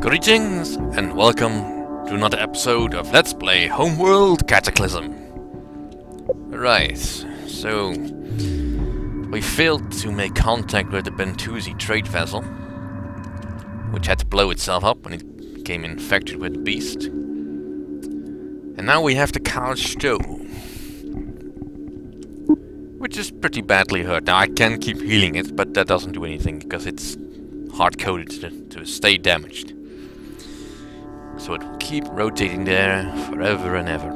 Greetings and welcome to another episode of Let's Play Homeworld Cataclysm. Right, so we failed to make contact with the Bentusi trade vessel, which had to blow itself up when it became infected with the beast. And now we have the Caal-Shto, which is pretty badly hurt. Now I can keep healing it, but that doesn't do anything because it's hard-coded to stay damaged. So it will keep rotating there forever and ever.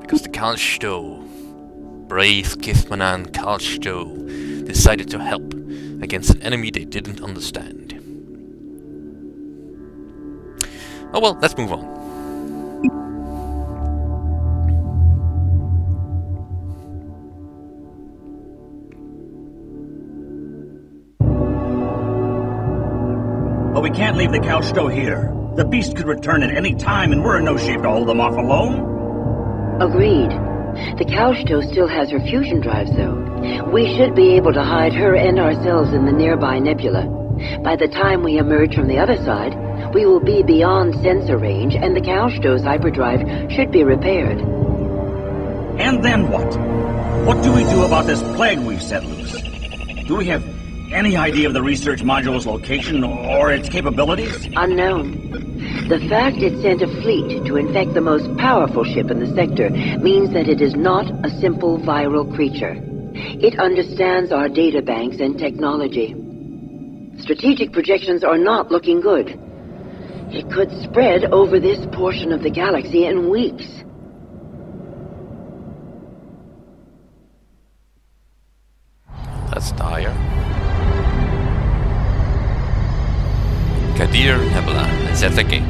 Because the Caal-Shto, brave Kithmanan Caal-Shto, decided to help against an enemy they didn't understand. Oh well, let's move on. But we can't leave the Caal-Shto here. The beast could return at any time, and we're in no shape to hold them off alone. Agreed. The Caal-Shto still has her fusion drives, though. We should be able to hide her and ourselves in the nearby nebula. By the time we emerge from the other side, we will be beyond sensor range, and the Caal-Shto's hyperdrive should be repaired. And then what? What do we do about this plague we've set loose? Do we have any idea of the research module's location or its capabilities? Unknown. The fact it sent a fleet to infect the most powerful ship in the sector means that it is not a simple viral creature. It understands our data banks and technology. Strategic projections are not looking good. It could spread over this portion of the galaxy in weeks. That's dire. Kadiir Nebula is at the gate.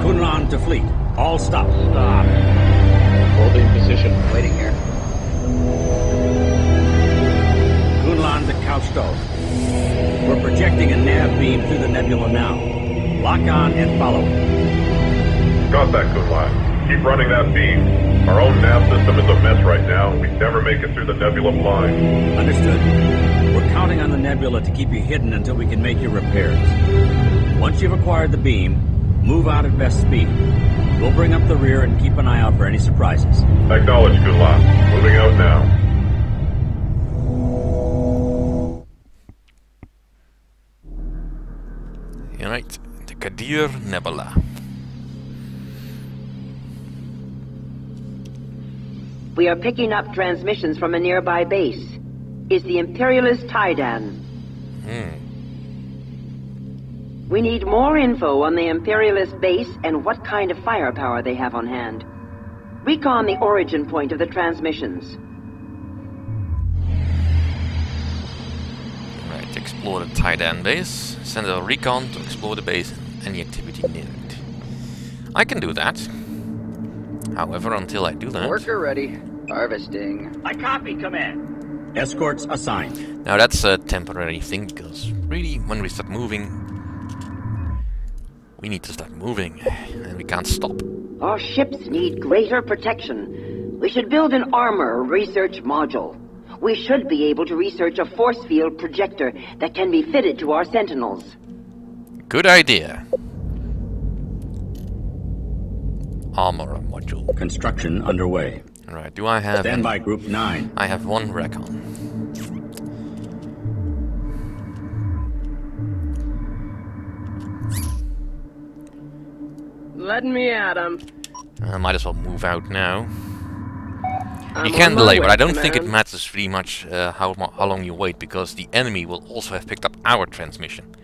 Kunran to fleet. All stop. Stop. Holding position. Waiting here. Kunran to Caal-Shto. We're projecting a nav beam through the nebula now. Lock on and follow. Got that, Kunlan. Keep running that beam. Our own nav system is a mess right now. We never make it through the nebula blind. Understood. We're counting on the nebula to keep you hidden until we can make your repairs. Once you've acquired the beam, move out at best speed. We'll bring up the rear and keep an eye out for any surprises. Acknowledged, Kunlan. Moving out now. Right, the Kadiir Nebula. We are picking up transmissions from a nearby base. It's the Imperialist Taiidan. We need more info on the Imperialist base and what kind of firepower they have on hand. Recon the origin point of the transmissions. Explore the Taiidan base, send a recon to explore the base and any activity near it. I can do that. However, until I do that... Worker ready. Harvesting. I copy, command. Escorts assigned. Now that's a temporary thing, because really, when we start moving... We need to start moving, and we can't stop. Our ships need greater protection. We should build an armor research module. We should be able to research a force field projector that can be fitted to our sentinels. Good idea. Armor module. Construction underway. Alright, do I have... Standby group 9. I have one recon. Let me at him. I might as well move out now. You can delay, but I don't think it matters really much how long you wait, because the enemy will also have picked up our transmission.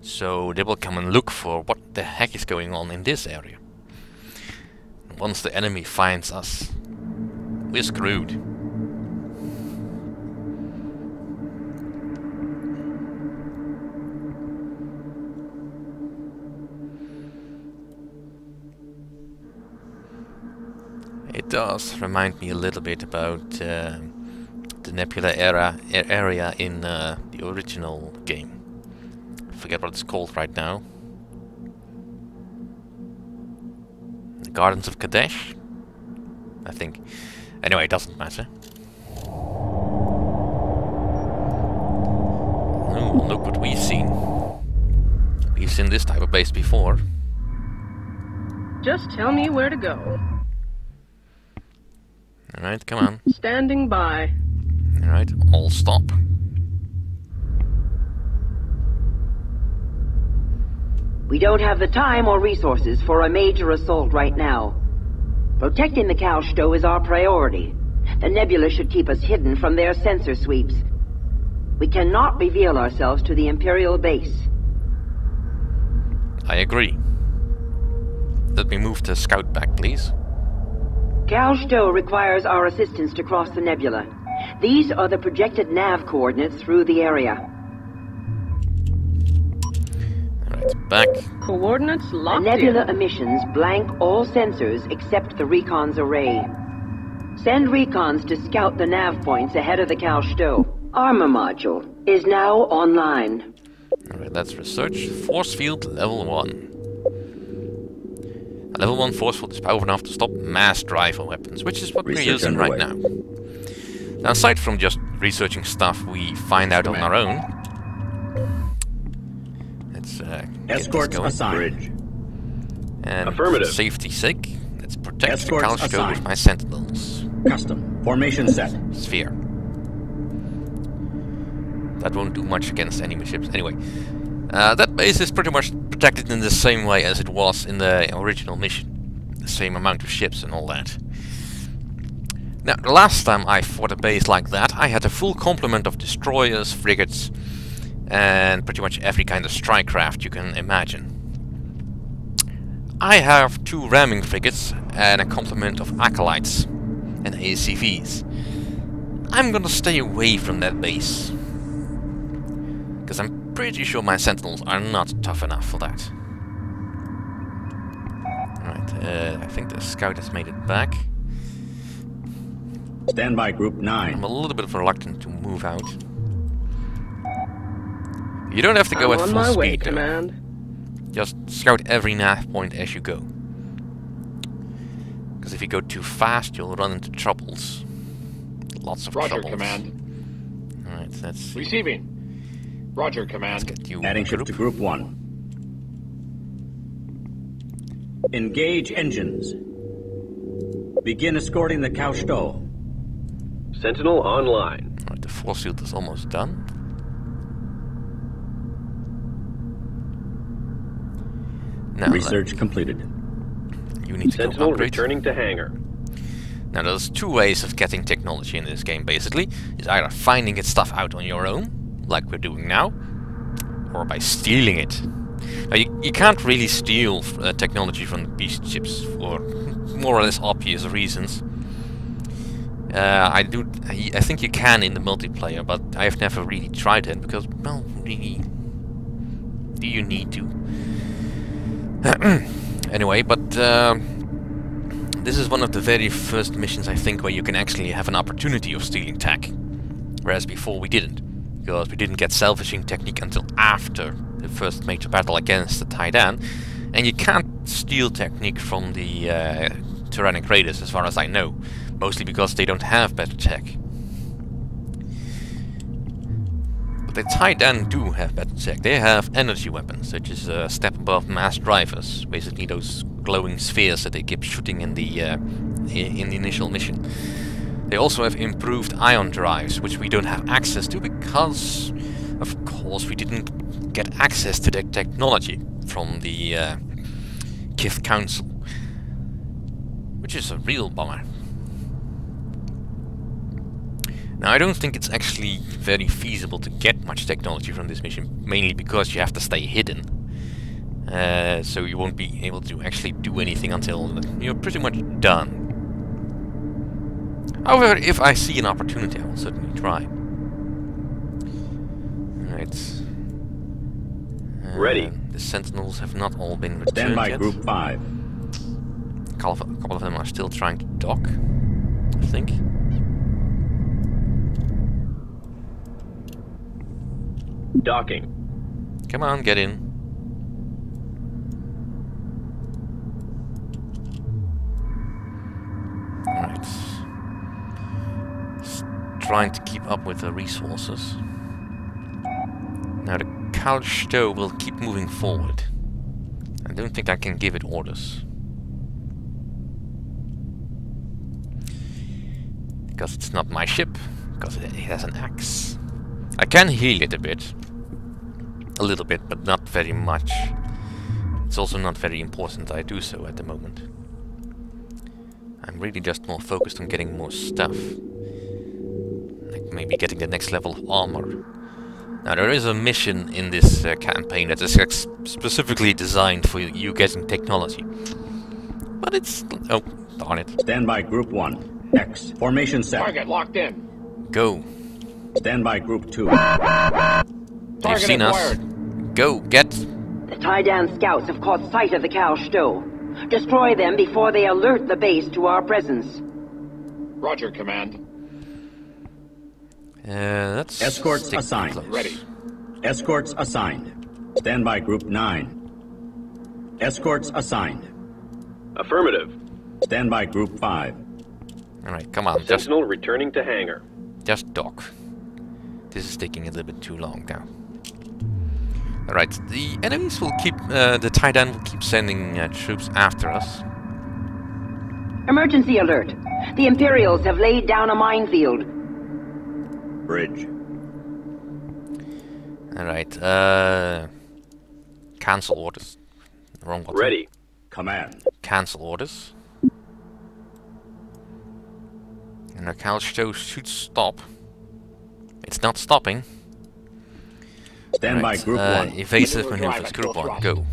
So they will come and look for what the heck is going on in this area. Once the enemy finds us, we're screwed. It does remind me a little bit about the Nebula area in the original game. I forget what it's called right now. The Gardens of Kadesh? I think. Anyway, it doesn't matter. Oh, look what we've seen. We've seen this type of base before. Just tell me where to go. Alright, come on. Standing by. Alright, all stop. We don't have the time or resources for a major assault right now. Protecting the Caal-Shto is our priority. The Nebula should keep us hidden from their sensor sweeps. We cannot reveal ourselves to the Imperial base. I agree. Let me move the scout back, please. Caal-Shto requires our assistance to cross the Nebula. These are the projected nav coordinates through the area. Alright, back. Coordinates locked in. The Nebula emissions blank all sensors except the Recon's array. Send Recons to scout the nav points ahead of the Caal-Shto. Armor module is now online. Alright, let's research. Force field level 1. Level 1 force field is powerful enough to stop massed rifle weapons, which is what we're using right now. Now, aside from just researching stuff we find out on our own, let's escorts aside. And affirmative. Safety sake, let's protect escorts the Caal-Shto with my sentinels. Custom formation set. Sphere. That won't do much against enemy ships. Anyway, that base is pretty much protected in the same way as it was in the original mission. The same amount of ships and all that. Now, the last time I fought a base like that, I had a full complement of destroyers, frigates, and pretty much every kind of strike craft you can imagine. I have 2 ramming frigates and a complement of acolytes and ACVs. I'm gonna stay away from that base, because I'm pretty sure my sentinels are not tough enough for that. Alright, I think the scout has made it back. Stand by, Group 9. I'm a little bit reluctant to move out. You don't have to go at full speed, though. Just scout every nav point as you go. Because if you go too fast, you'll run into troubles. Lots of troubles. Roger, Command. Alright, let's see. Receiving. Roger, Command. Let's get you adding ship to Group 1. Engage engines. Begin escorting the Caal-Shto. Sentinel online. Alright, the force field is almost done. Now, research completed. You need to go upgrade. Sentinel returning to hangar. Now, there's 2 ways of getting technology in this game, basically. It's either finding its stuff out on your own, like we're doing now, or by stealing it. Now, you can't really steal technology from the beast ships for more or less obvious reasons. I think you can in the multiplayer, but I've never really tried it because, well, really, do you need to? Anyway, but this is one of the very first missions, I think, where you can actually have an opportunity of stealing tech, whereas before we didn't. Because we didn't get salvaging technique until after the first major battle against the Taiidan, and you can't steal technique from the Tyrannic Raiders, as far as I know, mostly because they don't have better tech. But the Taiidan do have better tech. They have energy weapons, which is a step above mass drivers, basically those glowing spheres that they keep shooting in the initial mission. They also have improved ion drives, which we don't have access to because, of course, we didn't get access to that technology from the Kiith Council, which is a real bummer. Now, I don't think it's actually very feasible to get much technology from this mission, mainly because you have to stay hidden, so you won't be able to actually do anything until you're pretty much done. However, if I see an opportunity, I will certainly try. Alright. Ready. The sentinels have not all been returned yet. Stand by, Group 5. A couple of them are still trying to dock, I think. Docking. Come on, get in. Alright. Just trying to keep up with the resources. Now the Caal-Shto will keep moving forward. I don't think I can give it orders. Because it's not my ship. Because it has an axe. I can heal it a bit. A little bit, but not very much. It's also not very important I do so at the moment. I'm really just more focused on getting more stuff. Like maybe getting the next level of armor. Now there is a mission in this campaign that is specifically designed for you getting technology. But it's... oh, darn it. Stand by Group 1. X. Formation set. Target locked in. Go. Stand by Group 2. They've seen us. Go, get. The Taiidan scouts have caught sight of the Caal-Shto. Destroy them before they alert the base to our presence. Roger, Command. That's escorts assigned. Close. Ready. Escorts assigned. Stand by Group 9. Escorts assigned. Affirmative. Stand by Group 5. Alright, come on. Sentinel returning to hangar. Just dock. This is taking a little bit too long now. Alright, the enemies will keep... the Taiidan will keep sending troops after us. Emergency alert! The Imperials have laid down a minefield. Bridge. Alright, cancel orders. Wrong button. Ready. Command. Cancel orders. And the Caal-Shto should stop. It's not stopping. Stand by Group 1. Evasive maneuvers. Group 1, go.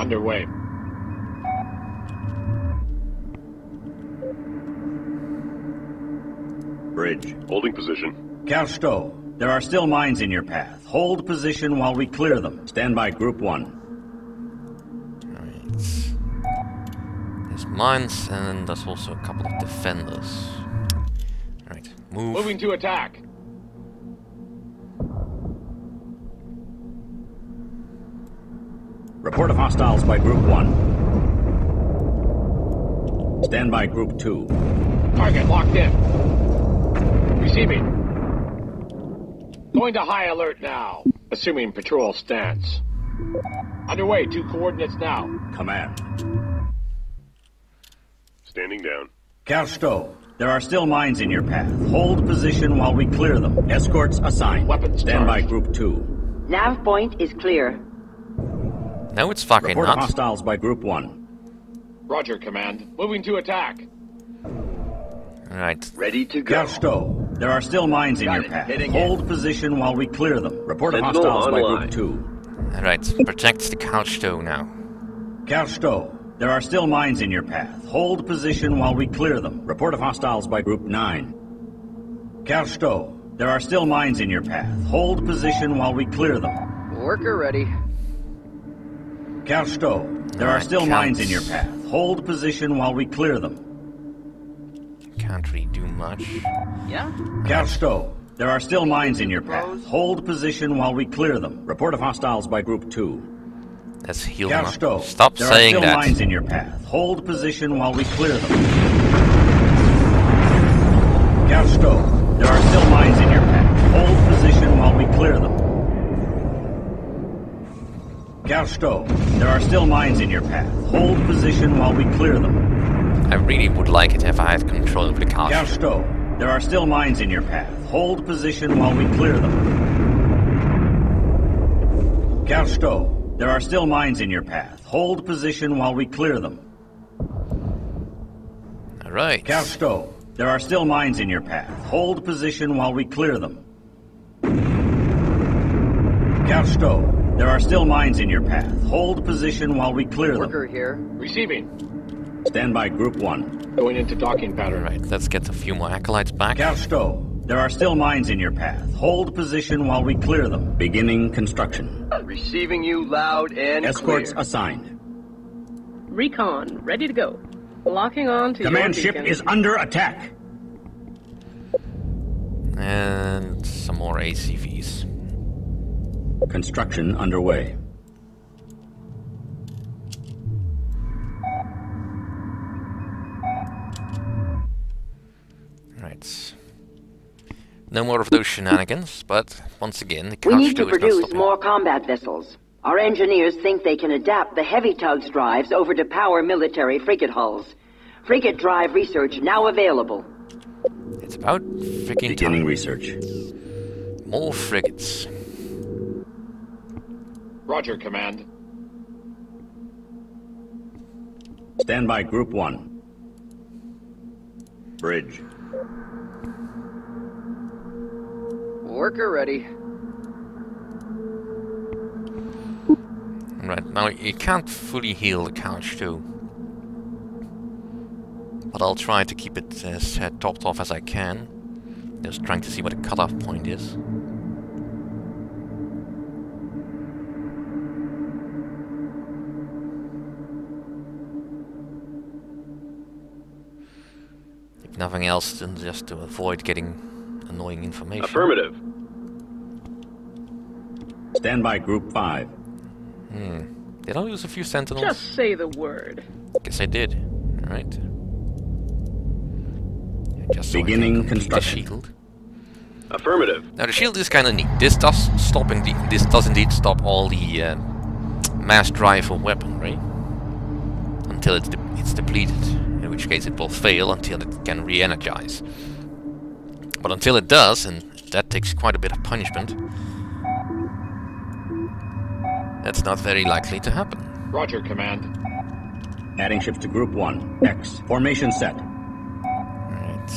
Underway. Bridge. Holding position. Caal-Shto, there are still mines in your path. Hold position while we clear them. Stand by Group 1. Alright. There's mines and there's also a couple of defenders. Alright, move. Moving to attack. Report of hostiles by Group 1. Stand by Group 2. Target locked in. Receiving. Going to high alert now. Assuming patrol stance. Underway, to coordinates now. Command. Standing down. Caal-Shto, there are still mines in your path. Hold position while we clear them. Escorts assigned. Weapons stand charged. By Group 2. Nav point is clear. No, it's fucking report not. Hostiles by Group 1. Roger, Command. Moving to attack. Alright. Ready to go. Caal-Shto, there are still mines got in your path. Hold in. Position while we clear them. Report of hostiles by Group 2. Alright, protect the Caal-Shto now. Caal-Shto, there are still mines in your path. Hold position while we clear them. Report of hostiles by Group 9. Caal-Shto, there are still mines in your path. Hold position while we clear them. Worker ready. Caal-Shto, there are still mines in your path. Hold position while we clear them. Can't really do much. Yeah? Caal-Shto, there are still mines in your path. Hold position while we clear them. Report of hostiles by Group 2. That's heal them up. Stop saying that. There are still mines in your path. Hold position while we clear them. Caal-Shto, there are still mines in your path. Hold position while we clear them. Caal-Shto, there are still mines in your path. Hold position while we clear them. I really would like it if I had control of the Caal-Shto. Caal-Shto, there are still mines in your path. Hold position while we clear them. Caal-Shto, there are still mines in your path. Hold position while we clear them. All right. Caal-Shto, there are still mines in your path. Hold position while we clear them. Caal-Shto, there are still mines in your path. Hold position while we clear them. Worker here. Receiving. Stand by Group 1. Going into docking pattern. Alright, let's get a few more acolytes back. Caal-Shto, there are still mines in your path. Hold position while we clear them. Beginning construction. Receiving you loud and escorts clear. Assigned. Recon, ready to go. Locking on to command your beacon. Ship is under attack. And some more ACVs. Construction underway. Right. No more of those shenanigans, but once again, the Caal-Shto is not stopping. We need to produce more combat vessels. Our engineers think they can adapt the heavy tug's drives over to power military frigate hulls. Frigate drive research now available. It's about freaking beginning time. Research. More frigates. Roger, Command. Stand by Group 1. Bridge. Worker ready. Right, now you can't fully heal the Caal-Shto, but I'll try to keep it as topped off as I can. Just trying to see what the cutoff point is. If nothing else, then just to avoid getting annoying information. Affirmative. Stand by Group 5. Did I lose a few sentinels? Just say the word. Guess I did. Alright. Just so beginning construction. Shield. Affirmative. Now the shield is kind of neat. This does indeed stop all the mass drive or weaponry until it's depleted. In which case it will fail until it can re-energize. But until it does, and that takes quite a bit of punishment, that's not very likely to happen. Roger, Command. Adding ships to Group 1. X. Formation set. Alright.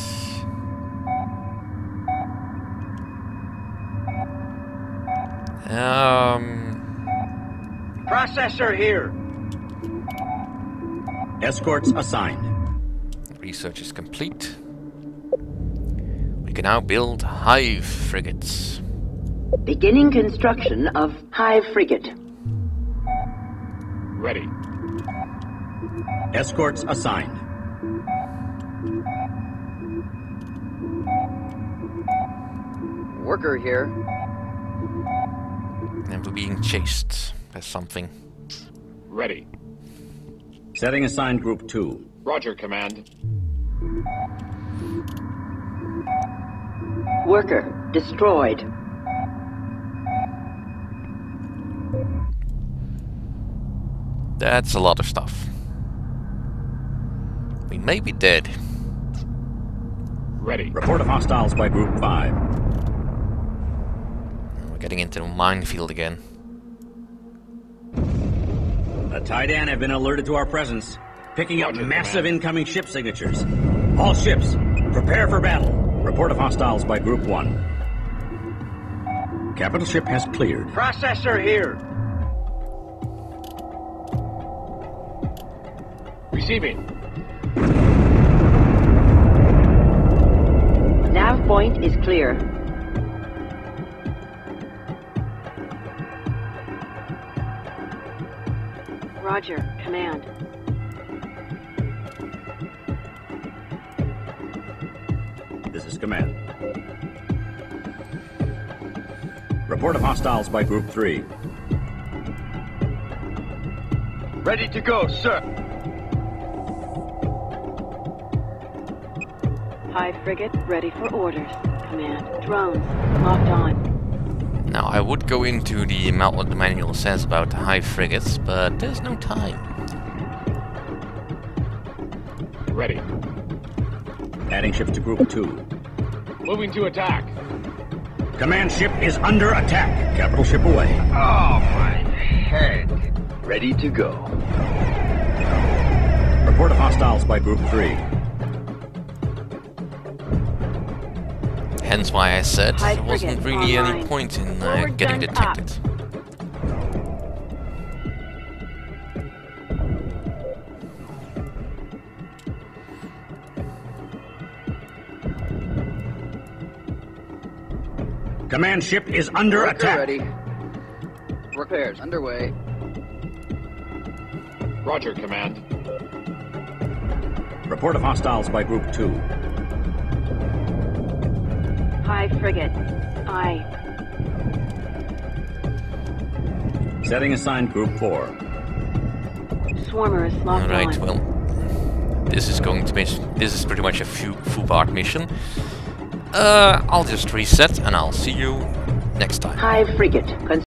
Processor here. Escorts assigned. Research is complete. We can now build Hive Frigates. Beginning construction of Hive Frigate. Ready. Escorts assigned. Worker here. And we're being chased by something. Ready. Setting assigned Group 2. Roger, Command. Worker destroyed. That's a lot of stuff. We may be dead. Ready. Report of hostiles by Group 5. We're getting into a minefield again. The Taiidan have been alerted to our presence, picking up massive incoming ship signatures. All ships, prepare for battle. Report of hostiles by Group 1. Capital ship has cleared. Processor here. Receiving. Nav point is clear. Roger, Command. This is Command. Report of hostiles by Group 3. Ready to go, sir. Hive Frigate ready for orders. Command. Drones locked on. Now, I would go into the amount what the manual says about the Hive Frigates, but there's no time. Ready. Adding ships to Group 2. Moving to attack. Command ship is under attack. Capital ship away. Oh, my head. Ready to go. Report of hostiles by Group 3. Hence why I said there wasn't really any point in getting detected. Command ship is under attack. Ready. Repairs underway. Roger, Command. Report of hostiles by Group 2. Hive Frigate. Aye. Setting assigned Group 4. Swarmer is locked. Alright, well, this is going to be, this is pretty much a foobark mission. I'll just reset and I'll see you next time. Hive Frigate.